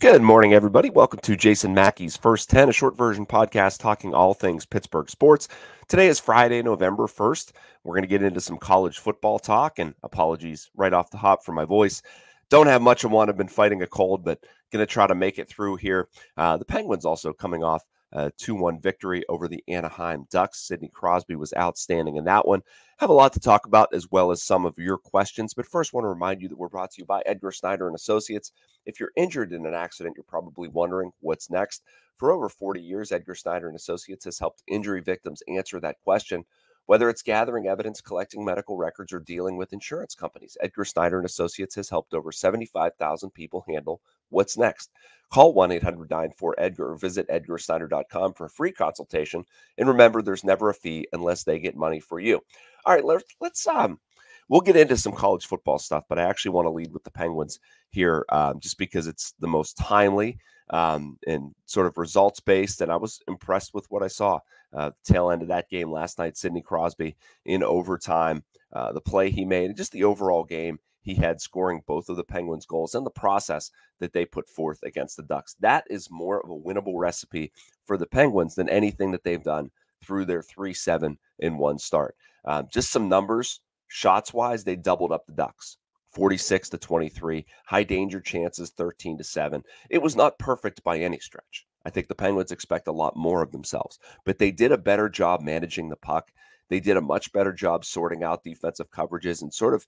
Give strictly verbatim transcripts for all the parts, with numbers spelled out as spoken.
Good morning, everybody. Welcome to Jason Mackey's First ten, a short version podcast talking all things Pittsburgh sports. Today is Friday, November first. We're going to get into some college football talk, and apologies right off the hop for my voice. Don't have much of one. I've been fighting a cold, but going to try to make it through here. Uh, the Penguins also coming off a two one victory over the Anaheim Ducks. Sidney Crosby was outstanding in that one. Have a lot to talk about, as well as some of your questions. But first, I want to remind you that we're brought to you by Edgar Snyder and Associates. If you're injured in an accident, you're probably wondering what's next. For over forty years, Edgar Snyder and Associates has helped injury victims answer that question. Whether it's gathering evidence, collecting medical records, or dealing with insurance companies, Edgar Snyder and Associates has helped over seventy-five thousand people handle what's next. Call one eight hundred nine four EDGAR or visit edgar snyder dot com for a free consultation. And remember, there's never a fee unless they get money for you. All right, let's, let's um, we'll get into some college football stuff, but I actually want to lead with the Penguins here um, just because it's the most timely um, and sort of results-based, and I was impressed with what I saw. Uh, tail end of that game last night, Sidney Crosby in overtime, uh, the play he made, and just the overall game he had scoring both of the Penguins' goals and the process that they put forth against the Ducks. That is more of a winnable recipe for the Penguins than anything that they've done through their three seven in one start. Um, just some numbers, shots-wise, they doubled up the Ducks, forty-six to twenty-three, high danger chances, thirteen to seven. It was not perfect by any stretch. I think the Penguins expect a lot more of themselves, but they did a better job managing the puck. They did a much better job sorting out defensive coverages and sort of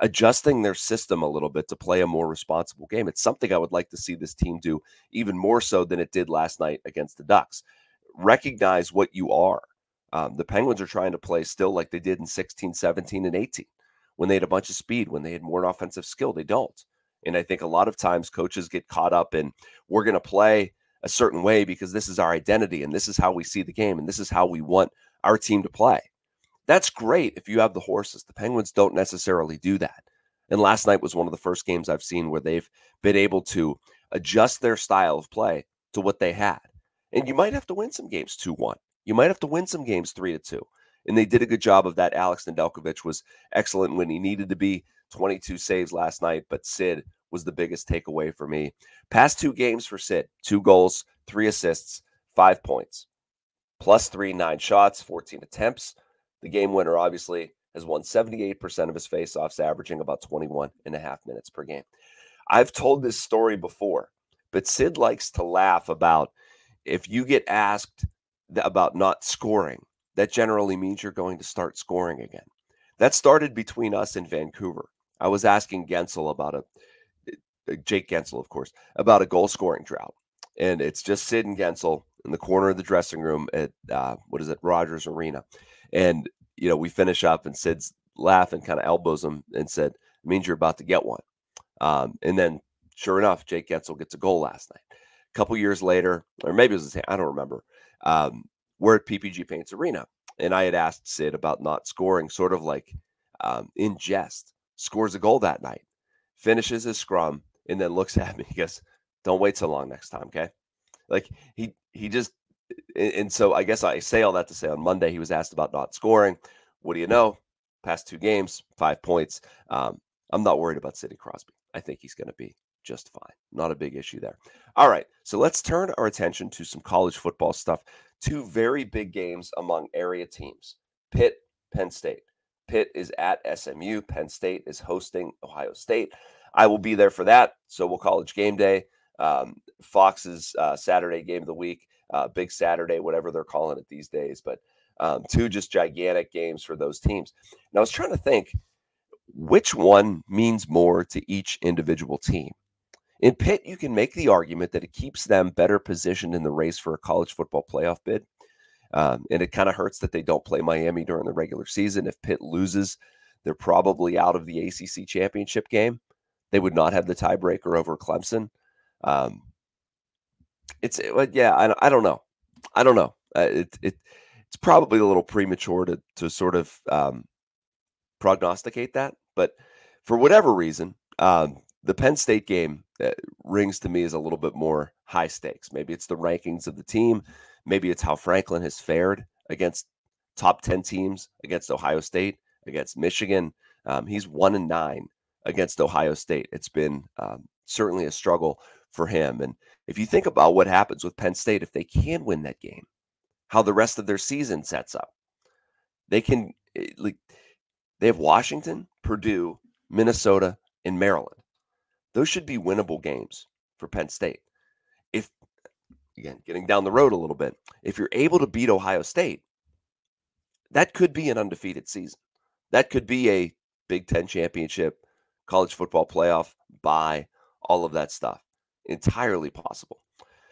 adjusting their system a little bit to play a more responsible game. It's something I would like to see this team do even more so than it did last night against the Ducks. Recognize what you are. Um, the Penguins are trying to play still like they did in sixteen, seventeen, and eighteen when they had a bunch of speed, when they had more offensive skill. They don't. And I think a lot of times coaches get caught up in, we're going to play a certain way because this is our identity and this is how we see the game and this is how we want our team to play. That's great if you have the horses. The Penguins don't necessarily do that. And last night was one of the first games I've seen where they've been able to adjust their style of play to what they had. And you might have to win some games two one. You might have to win some games three to two. And they did a good job of that. Alex Nedeljkovic was excellent when he needed to be. twenty-two saves last night, but Sid was the biggest takeaway for me. Past two games for Sid, two goals, three assists, five points, plus three, nine shots, fourteen attempts. The game winner obviously has won seventy-eight percent of his faceoffs, averaging about twenty-one and a half minutes per game. I've told this story before, but Sid likes to laugh about if you get asked about not scoring, that generally means you're going to start scoring again. That started between us and Vancouver. I was asking Gensel about a Jake Gensel, of course, about a goal-scoring drought. And it's just Sid and Gensel in the corner of the dressing room at, uh, what is it, Rogers Arena. And, you know, we finish up and Sid's laughing, kind of elbows him and said, it means you're about to get one. Um, and then, sure enough, Jake Gensel gets a goal last night. A couple years later, or maybe it was the same, I don't remember, um, we're at P P G Paints Arena. And I had asked Sid about not scoring, sort of like um, in jest. Scores a goal that night, finishes his scrum, and then looks at me. He goes, don't wait so long next time, okay? Like, he he just – and so I guess I say all that to say on Monday he was asked about not scoring. What do you know? Past two games, five points. Um, I'm not worried about Sidney Crosby. I think he's going to be just fine. Not a big issue there. All right, so let's turn our attention to some college football stuff. Two very big games among area teams, Pitt, Penn State. Pitt is at S M U. Penn State is hosting Ohio State. I will be there for that. So we'll College Game Day, um, Fox's uh, Saturday game of the week, uh, Big Saturday, whatever they're calling it these days. But um, two just gigantic games for those teams. And I was trying to think which one means more to each individual team. In Pitt, you can make the argument that it keeps them better positioned in the race for a college football playoff bid. Um, and it kind of hurts that they don't play Miami during the regular season. If Pitt loses, they're probably out of the A C C championship game. They would not have the tiebreaker over Clemson. Um, it's it, yeah, I, I don't know. I don't know. Uh, it, it It's probably a little premature to, to sort of um, prognosticate that. But for whatever reason, um, the Penn State game rings to me as a little bit more high stakes. Maybe it's the rankings of the team. Maybe it's how Franklin has fared against top ten teams, against Ohio State, against Michigan. Um, he's one and nine against Ohio State. It's been um, certainly a struggle for him. And if you think about what happens with Penn State, if they can win that game, how the rest of their season sets up, they can, like, they have Washington, Purdue, Minnesota, and Maryland. Those should be winnable games for Penn State. If, again, getting down the road a little bit, if you're able to beat Ohio State, that could be an undefeated season. That could be a Big Ten championship, college football playoff, bye, all of that stuff. Entirely possible.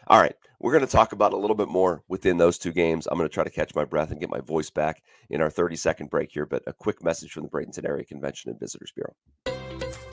All right, we're going to talk about a little bit more within those two games. I'm going to try to catch my breath and get my voice back in our thirty-second break here, but a quick message from the Bradenton Area Convention and Visitors Bureau.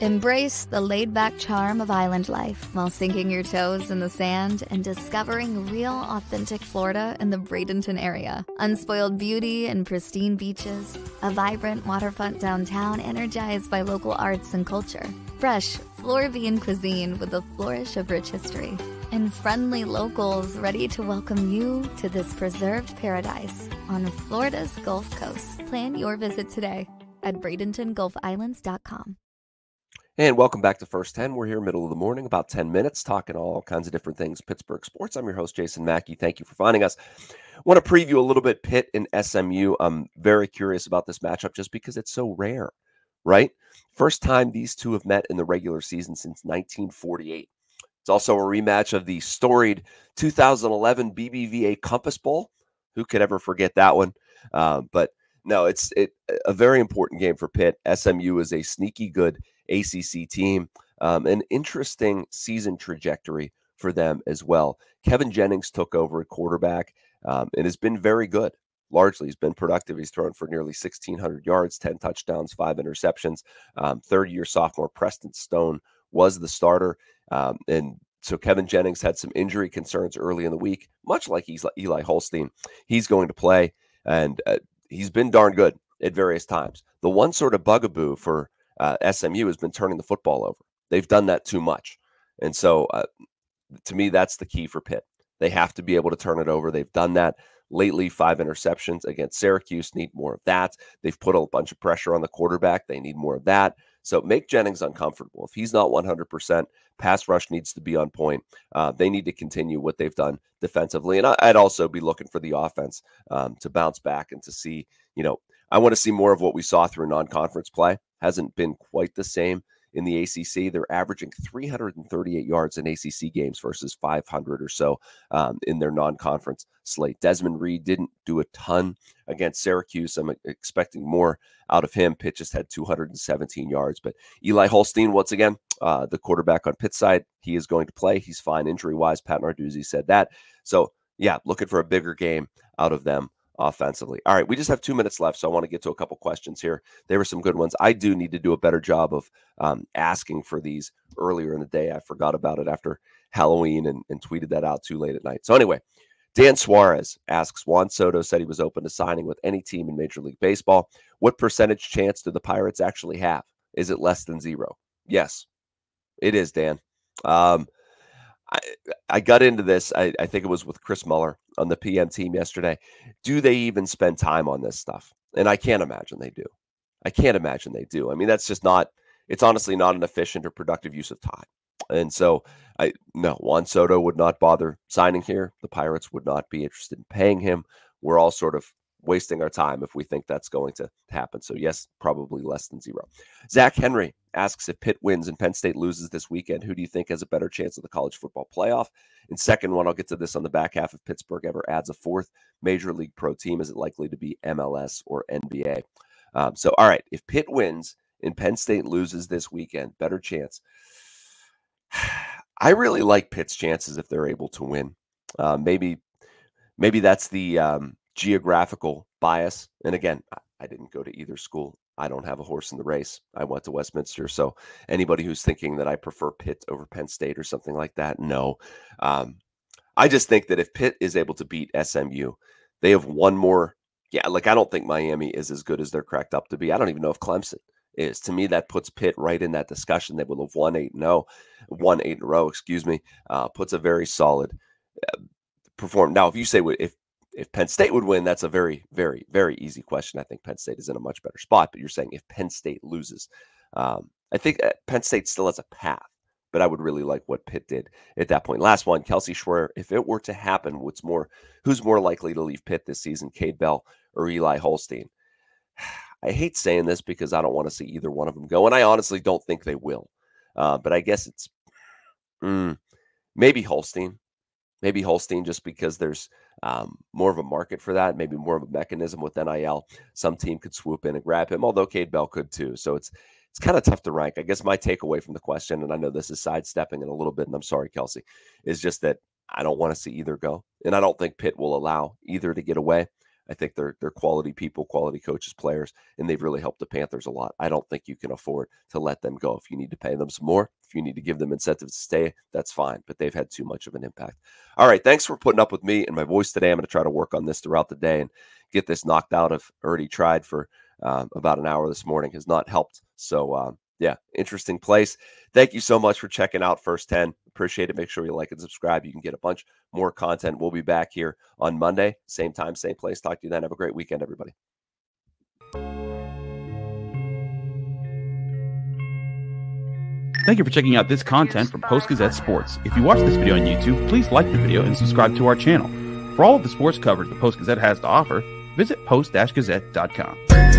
Embrace the laid-back charm of island life while sinking your toes in the sand and discovering real, authentic Florida in the Bradenton area. Unspoiled beauty and pristine beaches, a vibrant waterfront downtown energized by local arts and culture, fresh Floridian cuisine with a flourish of rich history, and friendly locals ready to welcome you to this preserved paradise on Florida's Gulf Coast. Plan your visit today at Bradenton Gulf Islands dot com. And welcome back to First ten. We're here middle of the morning, about ten minutes, talking all kinds of different things, Pittsburgh sports. I'm your host, Jason Mackey. Thank you for finding us. I want to preview a little bit Pitt and S M U. I'm very curious about this matchup just because it's so rare, right? First time these two have met in the regular season since nineteen forty-eight. It's also a rematch of the storied two thousand eleven B B V A Compass Bowl. Who could ever forget that one? Uh, but no, it's it, a very important game for Pitt. S M U is a sneaky good A C C team, um, an interesting season trajectory for them as well. Kevin Jennings took over at quarterback um, and has been very good. Largely, he's been productive. He's thrown for nearly sixteen hundred yards, ten touchdowns, five interceptions. Um, third-year sophomore Preston Stone was the starter. Um, and so Kevin Jennings had some injury concerns early in the week, much like he's Eli Holstein. He's going to play, and uh, he's been darn good at various times. The one sort of bugaboo for Uh, S M U has been turning the football over. They've done that too much. And so uh, to me, that's the key for Pitt. They have to be able to turn it over. They've done that lately, five interceptions against Syracuse, need more of that. They've put a bunch of pressure on the quarterback. They need more of that. So make Jennings uncomfortable. If he's not one hundred percent, pass rush needs to be on point. Uh, they need to continue what they've done defensively. And I, I'd also be looking for the offense um, to bounce back and to see, you know, I want to see more of what we saw through non-conference play. Hasn't been quite the same in the A C C. They're averaging three hundred thirty-eight yards in A C C games versus five hundred or so um, in their non-conference slate. Desmond Reed didn't do a ton against Syracuse. I'm expecting more out of him. Pitt just had two hundred seventeen yards. But Eli Holstein, once again, uh, the quarterback on Pitt's side, he is going to play. He's fine injury-wise. Pat Narduzzi said that. So, yeah, looking for a bigger game out of them offensively. All right, we just have two minutes left, so I want to get to a couple questions here. There were some good ones. I do need to do a better job of um, asking for these earlier in the day. I forgot about it after Halloween and, and tweeted that out too late at night. So anyway, Dan Suarez asks, Juan Soto said he was open to signing with any team in Major League Baseball. What percentage chance do the Pirates actually have? Is it less than zero? Yes, it is, Dan. Um, I, I got into this, I, I think it was with Chris Muller on the P M team yesterday. Do they even spend time on this stuff? And I can't imagine they do. I can't imagine they do. I mean, that's just not, it's honestly not an efficient or productive use of time. And so, I no, Juan Soto would not bother signing here. The Pirates would not be interested in paying him. We're all sort of wasting our time if we think that's going to happen. So yes, probably less than zero. Zach Henry asks, if Pitt wins and Penn State loses this weekend, who do you think has a better chance of the college football playoff? And second one, I'll get to this on the back half. If Pittsburgh ever adds a fourth major league pro team, is it likely to be M L S or N B A? Um, so, all right, if Pitt wins and Penn State loses this weekend, better chance. I really like Pitt's chances if they're able to win. Uh, maybe, maybe that's the um, geographical bias. And again, I, I didn't go to either school. I don't have a horse in the race. I went to Westminster. So anybody who's thinking that I prefer Pitt over Penn State or something like that, no. Um, I just think that if Pitt is able to beat S M U, they have one more. Yeah, like I don't think Miami is as good as they're cracked up to be. I don't even know if Clemson is. To me, that puts Pitt right in that discussion. They will have won eight in a won eight in a row, excuse me, uh, puts a very solid uh, perform. Now, if you say if If Penn State would win, that's a very, very, very easy question. I think Penn State is in a much better spot, but you're saying if Penn State loses, um, I think Penn State still has a path but I would really like what Pitt did at that point. Last one, Kelsey Schwerer. If it were to happen, what's more, who's more likely to leave Pitt this season, Cade Bell or Eli Holstein? I hate saying this because I don't want to see either one of them go, and I honestly don't think they will. Uh, but I guess it's mm, maybe Holstein. Maybe Holstein, just because there's um, more of a market for that, maybe more of a mechanism with N I L. Some team could swoop in and grab him, although Cade Bell could too. So it's it's kind of tough to rank. I guess my takeaway from the question, and I know this is sidestepping in a little bit, and I'm sorry, Kelsey, is just that I don't want to see either go. And I don't think Pitt will allow either to get away. I think they're, they're quality people, quality coaches, players, and they've really helped the Panthers a lot. I don't think you can afford to let them go. If you need to pay them some more, if you need to give them incentives to stay, that's fine, but they've had too much of an impact. All right, thanks for putting up with me and my voice today. I'm going to try to work on this throughout the day and get this knocked out. I've already tried for um, about an hour this morning. Has not helped. So, um, yeah, interesting place. Thank you so much for checking out First ten. Appreciate it. Make sure you like and subscribe. You can get a bunch more content. We'll be back here on Monday. Same time, same place. Talk to you then. Have a great weekend, everybody. Thank you for checking out this content from Post-Gazette Sports. If you watch this video on YouTube, please like the video and subscribe to our channel. For all of the sports coverage the Post-Gazette has to offer, visit post dash gazette dot com.